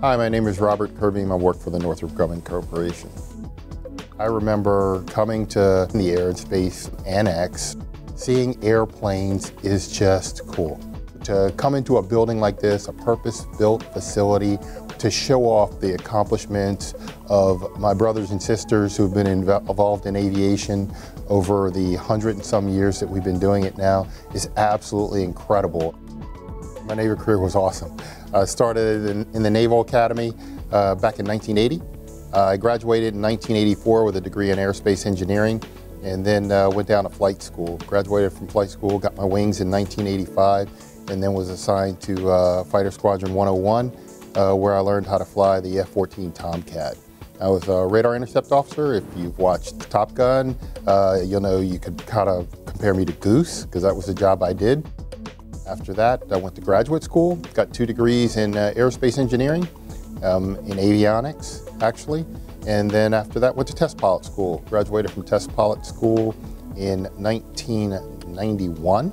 Hi, my name is Robert Curbeam. I work for the Northrop Grumman Corporation. I remember coming to the Air and Space Annex. Seeing airplanes is just cool. To come into a building like this, a purpose-built facility, to show off the accomplishments of my brothers and sisters who've been involved in aviation over the 100 and some years that we've been doing it now is absolutely incredible. My Naval career was awesome. I started in the Naval Academy back in 1980. I graduated in 1984 with a degree in aerospace engineering, and then went down to flight school. Graduated from flight school, got my wings in 1985, and then was assigned to Fighter Squadron 101, where I learned how to fly the F-14 Tomcat. I was a radar intercept officer. If you've watched Top Gun, you'll know you could kind of compare me to Goose, because that was the job I did. After that, I went to graduate school, got 2 degrees in aerospace engineering, in avionics, actually. And then after that, went to test pilot school. Graduated from test pilot school in 1991.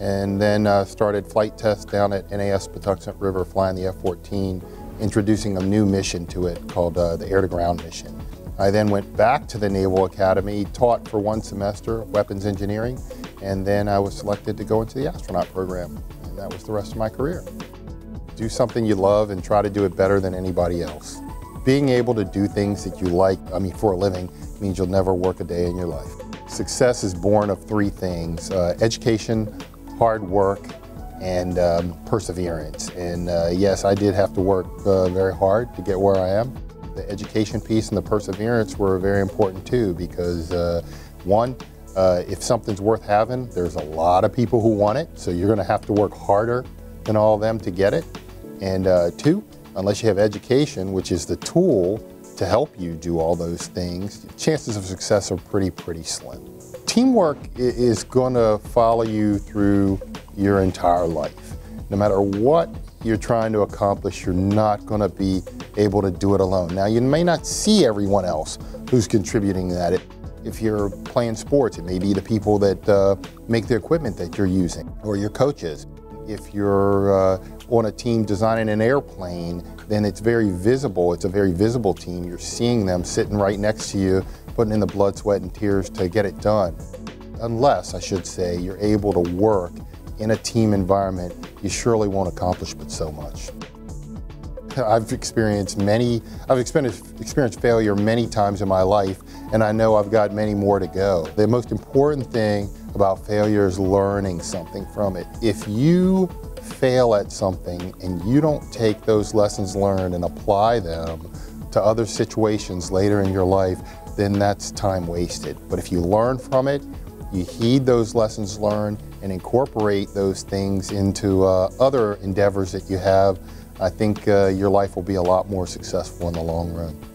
And then started flight tests down at NAS Patuxent River, flying the F-14, introducing a new mission to it called the air-to-ground mission. I then went back to the Naval Academy, taught for 1 semester weapons engineering, and then I was selected to go into the astronaut program. And that was the rest of my career. Do something you love and try to do it better than anybody else. Being able to do things that you like, for a living, means you'll never work a day in your life. Success is born of 3 things: education, hard work, and perseverance. And yes, I did have to work very hard to get where I am. The education piece and the perseverance were very important too, because one, if something's worth having, there's a lot of people who want it, so you're gonna have to work harder than all of them to get it. And 2, unless you have education, which is the tool to help you do all those things, chances of success are pretty slim. Teamwork is gonna follow you through your entire life. No matter what you're trying to accomplish, you're not gonna be able to do it alone. Now, you may not see everyone else who's contributing to that. If you're playing sports, it may be the people that make the equipment that you're using, or your coaches. If you're on a team designing an airplane, then it's very visible. It's a very visible team. You're seeing them sitting right next to you, putting in the blood, sweat, and tears to get it done. Unless, I should say, you're able to work in a team environment, you surely won't accomplish but so much. I've experienced failure many times in my life, and I know I've got many more to go. The most important thing about failure is learning something from it. If you fail at something and you don't take those lessons learned and apply them to other situations later in your life, then that's time wasted. But if you learn from it, you heed those lessons learned and incorporate those things into other endeavors that you have, I think your life will be a lot more successful in the long run.